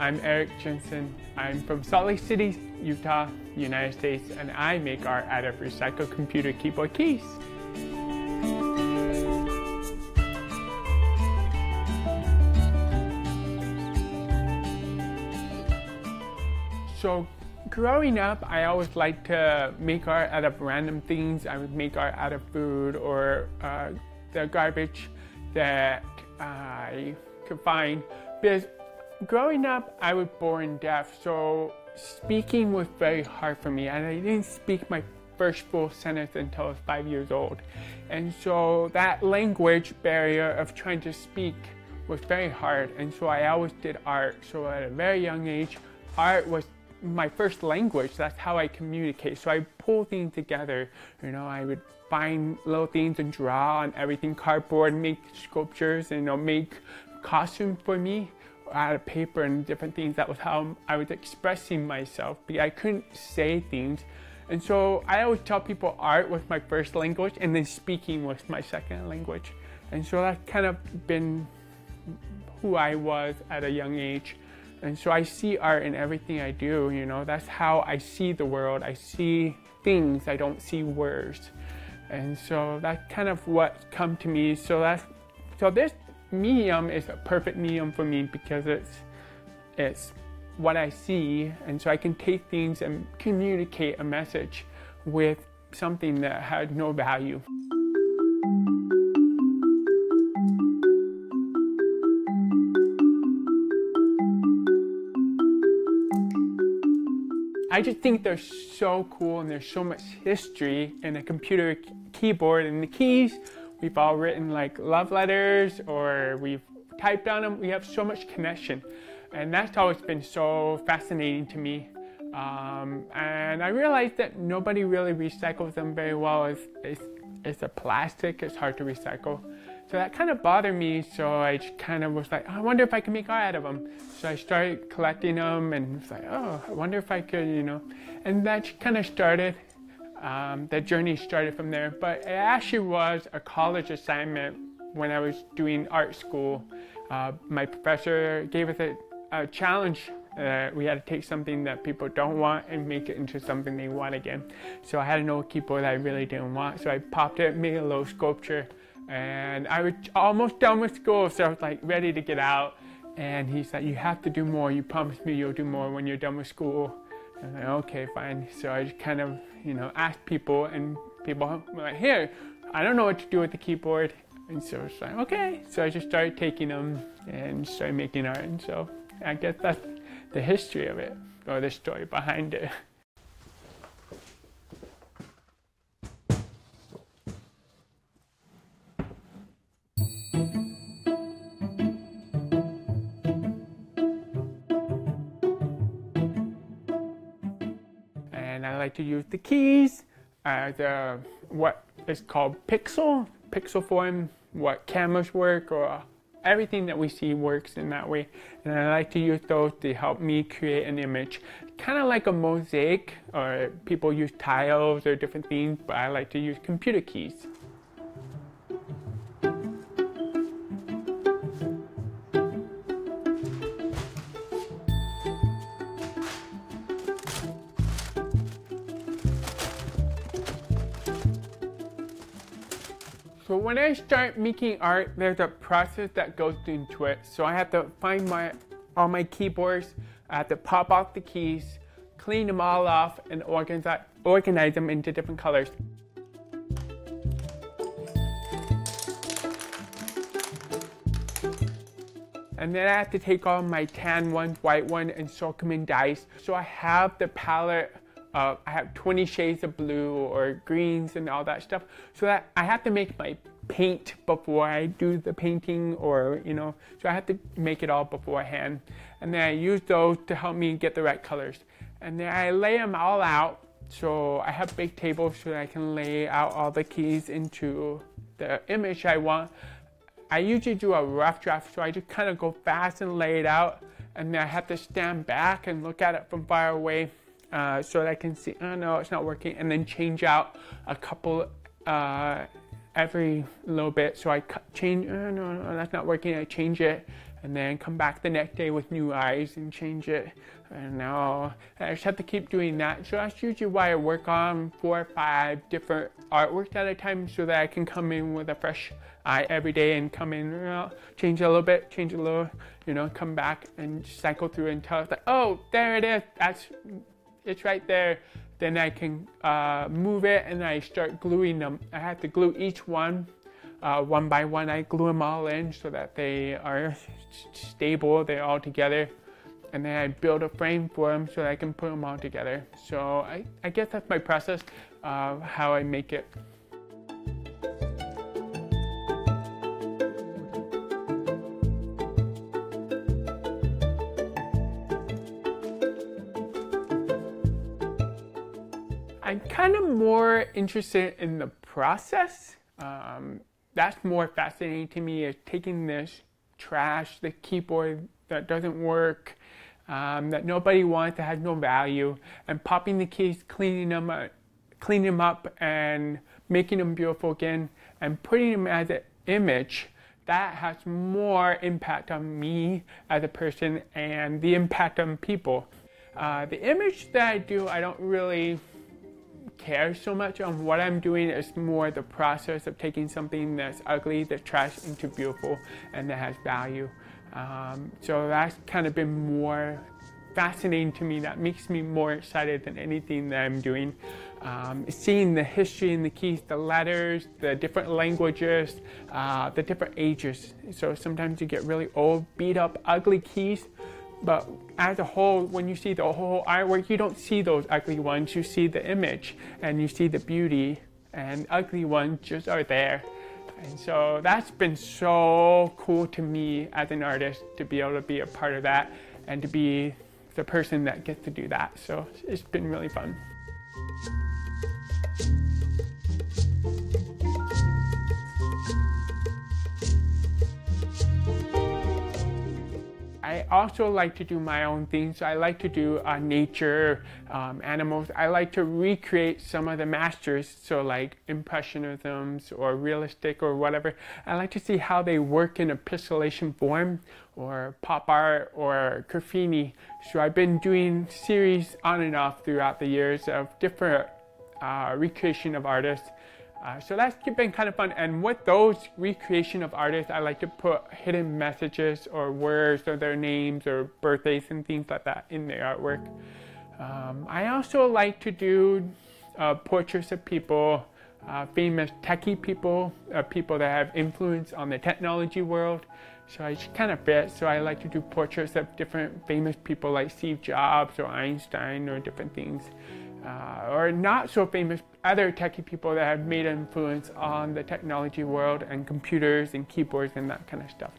I'm Eric Jensen. I'm from Salt Lake City, Utah, United States, and I make art out of recycled computer keyboard keys. So growing up, I always liked to make art out of random things. I would make art out of food or the garbage that I could find. Because growing up, I was born deaf, so speaking was very hard for me, and I didn't speak my first full sentence until I was 5 years old. And so that language barrier of trying to speak was very hard, and so I always did art. So at a very young age, art was my first language. That's how I communicate. So I pull things together, you know, I would find little things and draw on everything, cardboard, make sculptures, and, you know, make costumes for me out of paper and different things. That was how I was expressing myself, because I couldn't say things. And so I always tell people art was my first language, and then speaking was my second language. And so that's kind of been who I was at a young age. And so I see art in everything I do, you know, that's how I see the world. I see things, I don't see words. And so that's kind of what come to me. So this medium is a perfect medium for me, because it's what I see, and so I can take things and communicate a message with something that had no value. I just think they're so cool, and there's so much history in a computer keyboard and the keys. We've all written like love letters, or we've typed on them. We have so much connection, and that's always been so fascinating to me. And I realized that nobody really recycles them very well. It's a plastic, it's hard to recycle. So that kind of bothered me, so I just kind of was like, oh, I wonder if I can make art out of them. So I started collecting them, and was like, oh, I wonder if I could, you know. And that just kind of started. That journey started from there, but it actually was a college assignment when I was doing art school. My professor gave us a challenge. We had to take something that people don't want and make it into something they want again. So I had an old keyboard that I really didn't want, so I popped it, made a little sculpture, and I was almost done with school, so I was like ready to get out. And he said, you have to do more. You promised me you'll do more when you're done with school. And I'm like, okay, fine. So I just kind of, you know, asked people, and people were like, here, I don't know what to do with the keyboard. And so it's like, okay. So I just started taking them and started making art. And so I guess that's the history of it, or the story behind it. And I like to use the keys as what is called pixel form, what cameras work, or everything that we see works in that way. And I like to use those to help me create an image. Kind of like a mosaic, or people use tiles or different things, but I like to use computer keys. So when I start making art, there's a process that goes into it. So I have to find all my keyboards, I have to pop off the keys, clean them all off, and organize them into different colors. And then I have to take all my tan ones, white ones, and soak them in dyes. So I have the palette. I have 20 shades of blue or greens and all that stuff, so that I have to make my paint before I do the painting, or, you know, so I have to make it all beforehand. And then I use those to help me get the right colors. And then I lay them all out. So I have big tables so that I can lay out all the keys into the image I want. I usually do a rough draft, so I just kind of go fast and lay it out. And then I have to stand back and look at it from far away. So that I can see, oh no, it's not working, and then change out a couple every little bit. So I change, oh no, that's not working, I change it, and then come back the next day with new eyes and change it. And now I just have to keep doing that. So that's usually why I work on 4 or 5 different artworks at a time, so that I can come in with a fresh eye every day and come in, change a little bit, change a little, come back and cycle through until it's like, oh, there it is. It's right there. Then I can move it, and I start gluing them. I have to glue each one. One by one, I glue them all in so that they are stable, they're all together. And then I build a frame for them so that I can put them all together. So I guess that's my process of how I make it. I'm kind of more interested in the process. That's more fascinating to me, is taking this trash, the keyboard that doesn't work, that nobody wants, that has no value, and popping the keys, cleaning them up, and making them beautiful again, and putting them as an image. That has more impact on me as a person and the impact on people. The image that I do, I don't really care so much on what I'm doing. It's more the process of taking something that's ugly, that's trash, into beautiful and that has value. So that's kind of been more fascinating to me. That makes me more excited than anything that I'm doing. Seeing the history and the keys, the letters, the different languages, the different ages. So sometimes you get really old, beat up, ugly keys. But as a whole, when you see the whole artwork, you don't see those ugly ones. You see the image and you see the beauty, and ugly ones just are there. And so that's been so cool to me as an artist, to be able to be a part of that and to be the person that gets to do that. So it's been really fun. I also like to do my own things. So I like to do nature, animals. I like to recreate some of the masters, so like impressionisms or realistic or whatever. I like to see how they work in a pixelation form, or pop art, or graffiti. So I've been doing series on and off throughout the years of different recreation of artists. So that's been kind of fun, and with those recreation of artists, I like to put hidden messages or words or their names or birthdays and things like that in the artwork. I also like to do portraits of people, famous techie people, people that have influence on the technology world. So I just kind of fit, so I like to do portraits of different famous people like Steve Jobs or Einstein or different things. Or not so famous, other techie people that have made an influence on the technology world and computers and keyboards and that kind of stuff.